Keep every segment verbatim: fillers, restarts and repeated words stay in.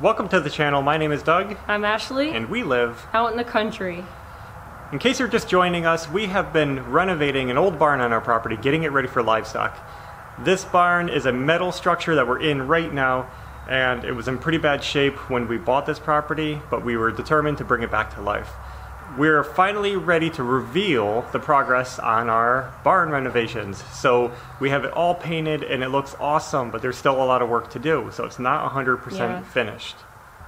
Welcome to the channel. My name is Doug. I'm Ashley. And we live out in the country. In case you're just joining us, we have been renovating an old barn on our property, getting it ready for livestock. This barn is a metal structure that we're in right now, and it was in pretty bad shape when we bought this property, but we were determined to bring it back to life. We're finally ready to reveal the progress on our barn renovations. So we have it all painted and it looks awesome, but there's still a lot of work to do, so it's not one hundred percent yeah. finished.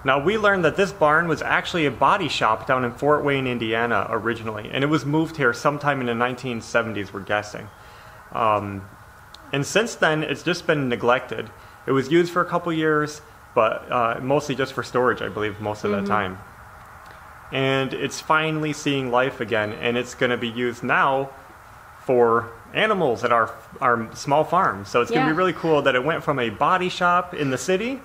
Now, we learned that this barn was actually a body shop down in Fort Wayne, Indiana originally, and it was moved here sometime in the nineteen seventies, we're guessing. Um, and since then, it's just been neglected. It was used for a couple years, but uh, mostly just for storage, I believe, most of mm-hmm. the time. And it's finally seeing life again, and it's going to be used now for animals at our our small farm. So it's yeah. going to be really cool that it went from a body shop in the city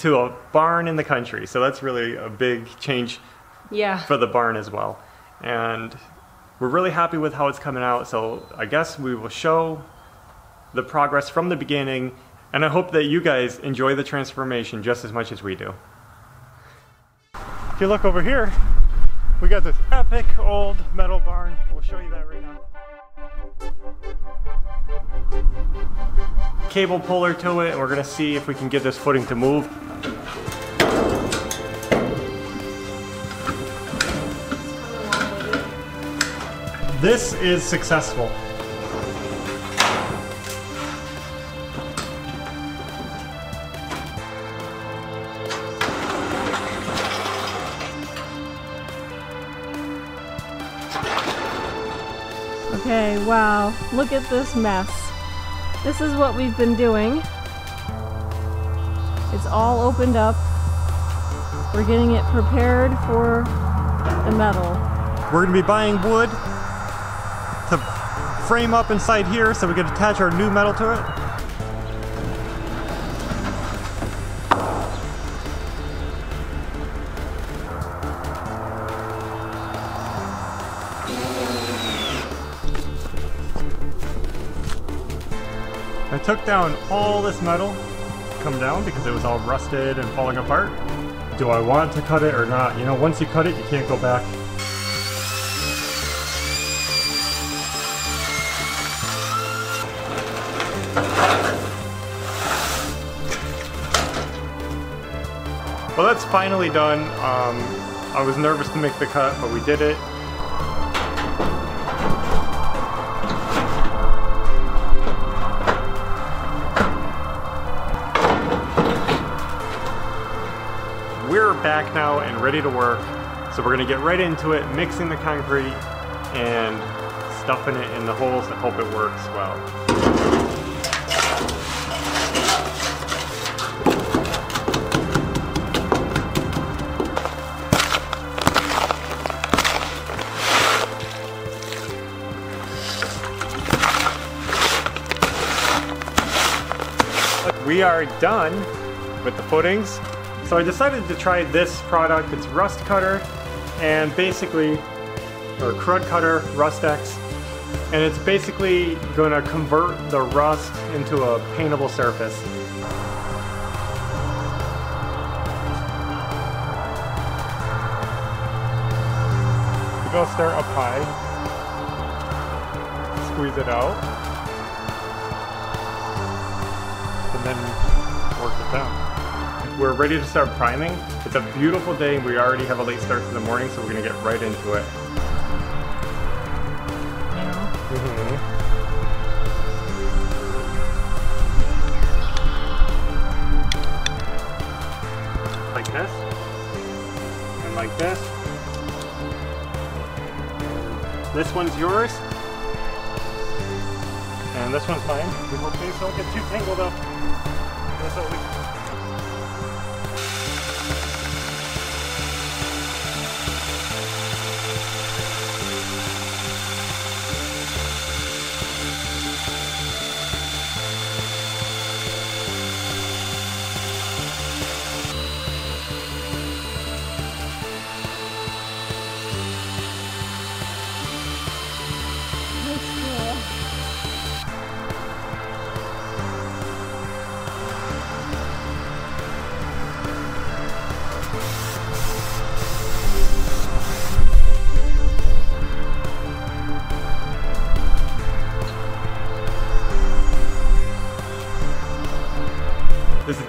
to a barn in the country. So that's really a big change yeah. for the barn as well. And we're really happy with how it's coming out. So I guess we will show the progress from the beginning. And I hope that you guys enjoy the transformation just as much as we do. If you look over here, we got this epic old metal barn. We'll show you that right now. Cable puller to it, and we're gonna see if we can get this footing to move. This is successful. Okay, wow, look at this mess. This is what we've been doing. It's all opened up. We're getting it prepared for the metal. We're gonna be buying wood to frame up inside here so we can attach our new metal to it. I took down all this metal, come down because it was all rusted and falling apart. Do I want to cut it or not? You know, once you cut it, you can't go back. Well, that's finally done. Um, I was nervous to make the cut, but we did it. Back now and ready to work, so we're gonna get right into it, mixing the concrete and stuffing it in the holes and hope it works well. We are done with the footings. So I decided to try this product. It's Rust Cutter, and basically, or Crud Cutter, Rust-X, and it's basically gonna convert the rust into a paintable surface. We go start up high, squeeze it out, and then work it down. We're ready to start priming. It's a beautiful day. We already have a late start in the morning, so we're gonna get right into it. Yeah. Mm-hmm. Like this, and like this. This one's yours, and this one's mine. Okay, so don't get too tangled up. That's what we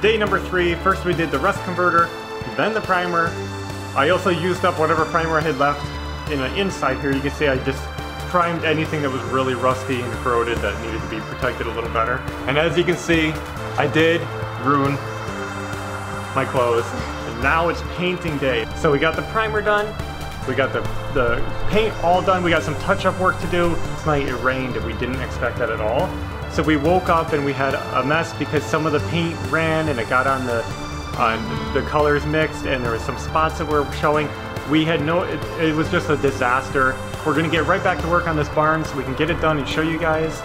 day number three. First we did the rust converter, then the primer. I also used up whatever primer I had left in the inside here. You can see I just primed anything that was really rusty and corroded that needed to be protected a little better. And as you can see, I did ruin my clothes. And now it's painting day. So we got the primer done. We got the, the paint all done. We got some touch-up work to do. Tonight it rained and we didn't expect that at all. So we woke up and we had a mess because some of the paint ran and it got on the on the colors mixed, and there was some spots that were showing. We had no, it, it was just a disaster. We're gonna get right back to work on this barn so we can get it done and show you guys.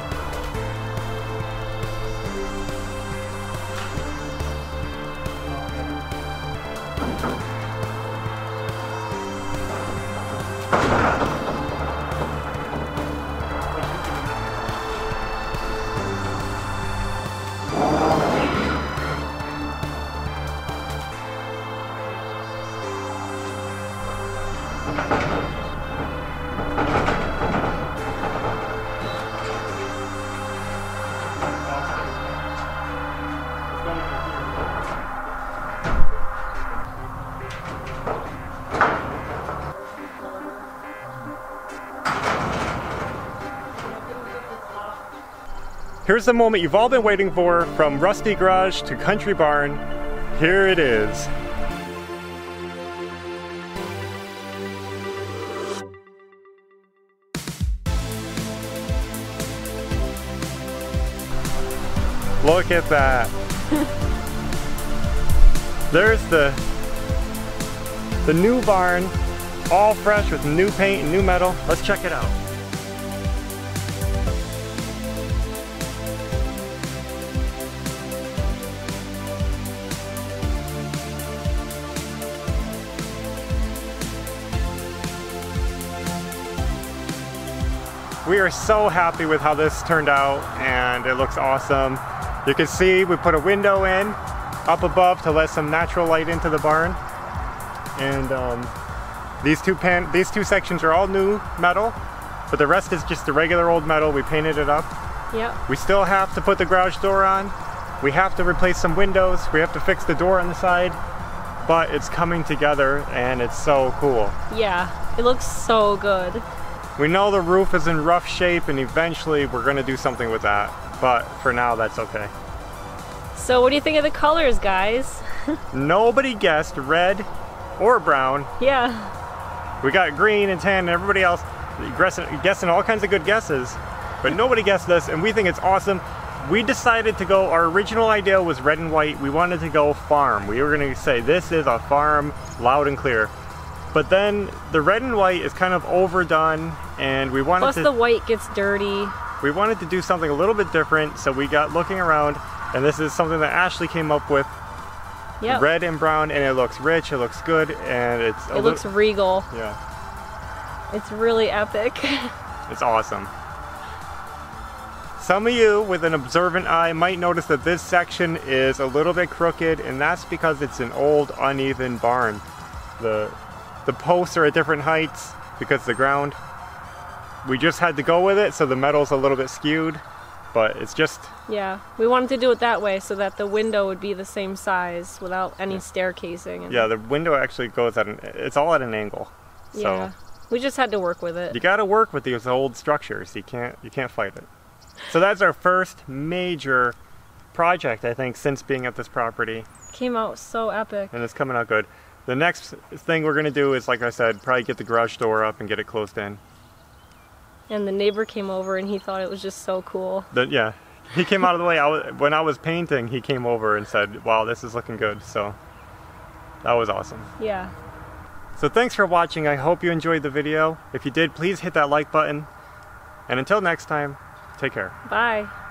Here's the moment you've all been waiting for, from rusty garage to country barn. Here it is. Look at that. There's the, the new barn, all fresh with new paint and new metal. Let's check it out. We are so happy with how this turned out, and it looks awesome. You can see we put a window in up above to let some natural light into the barn. And um, these two pan these two sections are all new metal, but the rest is just the regular old metal. We painted it up. Yep. We still have to put the garage door on. We have to replace some windows. We have to fix the door on the side, but it's coming together and it's so cool. Yeah, it looks so good. We know the roof is in rough shape and eventually we're gonna do something with that, but for now that's okay. So what do you think of the colors, guys? Nobody guessed red or brown. Yeah. We got green and tan and everybody else guessing, guessing all kinds of good guesses, but nobody guessed this, and we think it's awesome. We decided to go, our original idea was red and white. We wanted to go farm. We were gonna say this is a farm, loud and clear. But then the red and white is kind of overdone, and we wanted Plus to- Plus the white gets dirty. We wanted to do something a little bit different, so we got looking around, and this is something that Ashley came up with. Yep. Red and brown, and it looks rich, it looks good, and it's- It looks regal. Yeah. It's really epic. It's awesome. Some of you with an observant eye might notice that this section is a little bit crooked, and that's because it's an old, uneven barn. The The posts are at different heights because the ground. We just had to go with it, so the metal's a little bit skewed, but it's just... Yeah, we wanted to do it that way so that the window would be the same size without any yeah. staircasing. And... Yeah, the window actually goes at an... It's all at an angle. So yeah, we just had to work with it. You gotta work with these old structures. You can't, you can't fight it. So that's our first major project, I think, since being at this property. Came out so epic. And it's coming out good. The next thing we're gonna do is, like I said, probably get the garage door up and get it closed in. And the neighbor came over and he thought it was just so cool. The, yeah, he came out of the way. I was, when I was painting, he came over and said, wow, this is looking good. So that was awesome. Yeah. So thanks for watching. I hope you enjoyed the video. If you did, please hit that like button. And until next time, take care. Bye.